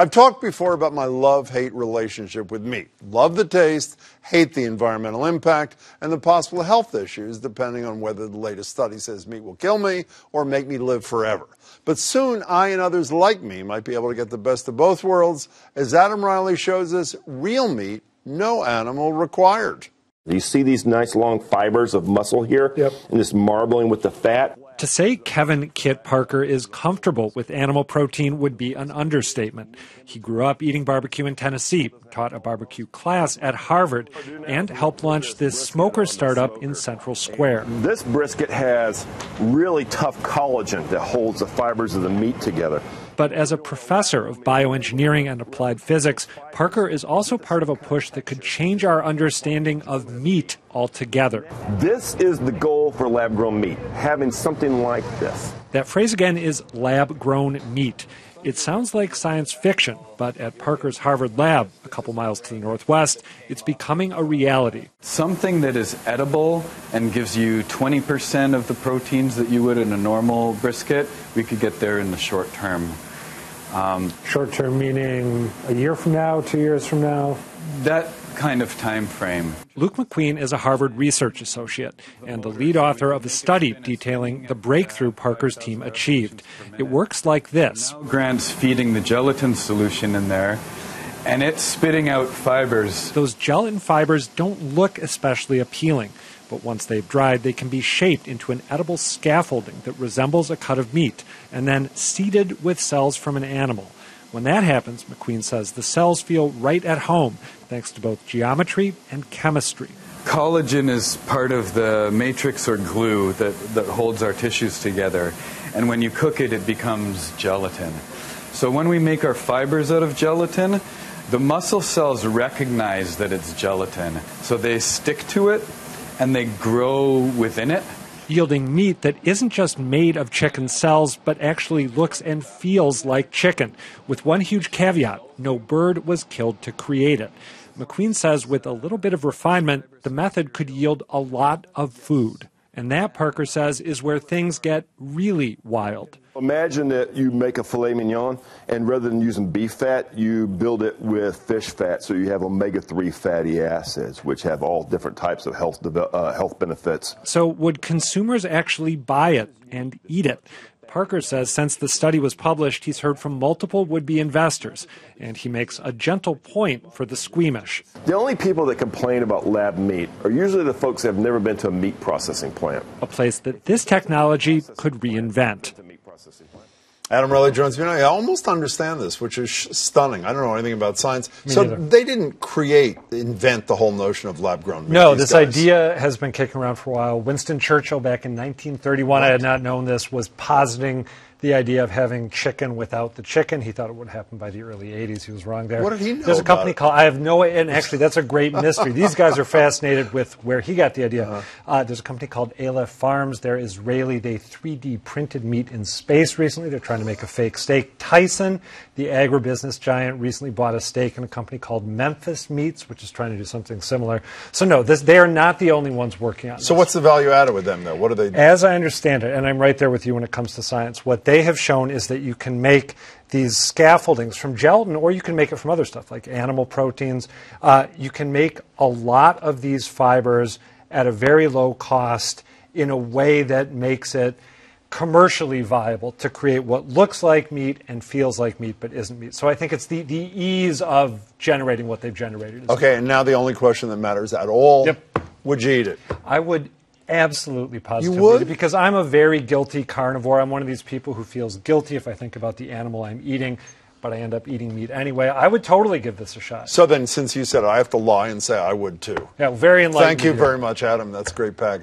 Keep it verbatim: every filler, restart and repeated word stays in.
I've talked before about my love-hate relationship with meat. Love the taste, hate the environmental impact, and the possible health issues depending on whether the latest study says meat will kill me or make me live forever. But soon, I and others like me might be able to get the best of both worlds. As Adam Reilly shows us, real meat, no animal required. You see these nice long fibers of muscle here, yep, and this marbling with the fat. To say Kevin Kit Parker is comfortable with animal protein would be an understatement. He grew up eating barbecue in Tennessee, taught a barbecue class at Harvard, and helped launch this smoker startup in Central Square. This brisket has really tough collagen that holds the fibers of the meat together. But as a professor of bioengineering and applied physics, Parker is also part of a push that could change our understanding of meat altogether. This is the goal for lab-grown meat, having something like this. That phrase again is lab-grown meat. It sounds like science fiction, but at Parker's Harvard lab, a couple miles to the northwest, it's becoming a reality. Something that is edible and gives you twenty percent of the proteins that you would in a normal brisket, we could get there in the short term. Um, short term meaning a year from now, two years from now? That kind of time frame. Luke McQueen is a Harvard research associate and the lead author of a study detailing the breakthrough Parker's team achieved. It works like this. Grant's feeding the gelatin solution in there, and it's spitting out fibers. Those gelatin fibers don't look especially appealing, but once they've dried, they can be shaped into an edible scaffolding that resembles a cut of meat and then seeded with cells from an animal. When that happens, McQueen says, the cells feel right at home, thanks to both geometry and chemistry. Collagen is part of the matrix or glue that, that holds our tissues together. And when you cook it, it becomes gelatin. So when we make our fibers out of gelatin, the muscle cells recognize that it's gelatin. So they stick to it, and they grow within it, yielding meat that isn't just made of chicken cells, but actually looks and feels like chicken, with one huge caveat: no bird was killed to create it. McQueen says with a little bit of refinement, the method could yield a lot of food. And that, Parker says, is where things get really wild. Imagine that you make a filet mignon, and rather than using beef fat, you build it with fish fat, so you have omega three fatty acids, which have all different types of health, uh, health benefits. So would consumers actually buy it and eat it? Parker says since the study was published, he's heard from multiple would-be investors, and he makes a gentle point for the squeamish. The only people that complain about lab meat are usually the folks that have never been to a meat processing plant, a place that this technology could reinvent. Adam Reilly joins me. I almost understand this, which is stunning. I don't know anything about science. Me so neither. They didn't create, invent the whole notion of lab-grown meat. No, this guys. idea has been kicking around for a while. Winston Churchill, back in nineteen thirty-one, right. I had not known this, was positing the idea of having chicken without the chicken. He thought it would happen by the early eighties. He was wrong there. What did he know There's a company about it? called, I have no, and actually that's a great mystery. These guys are fascinated with where he got the idea. Uh-huh. uh, there's a company called Aleph Farms. They're Israeli. They three D printed meat in space recently. They're trying to make a fake steak. Tyson, the agribusiness giant, recently bought a steak in a company called Memphis Meats, which is trying to do something similar. So no, this, they are not the only ones working on this. So what's the value added with them, though? What do they do? As I understand it, and I'm right there with you when it comes to science, what they they have shown is that you can make these scaffoldings from gelatin, or you can make it from other stuff like animal proteins. Uh, you can make a lot of these fibers at a very low cost in a way that makes it commercially viable to create what looks like meat and feels like meat but isn't meat. So I think it's the, the ease of generating what they've generated. Okay, and now the only question that matters at all, yep. Would you eat it? I would. Absolutely positively. You would? Because I'm a very guilty carnivore. I'm one of these people who feels guilty if I think about the animal I'm eating, but I end up eating meat anyway. I would totally give this a shot. So then, since you said it, I have to lie and say I would too. Yeah, very enlightening. Thank you very much, Adam. That's a great package.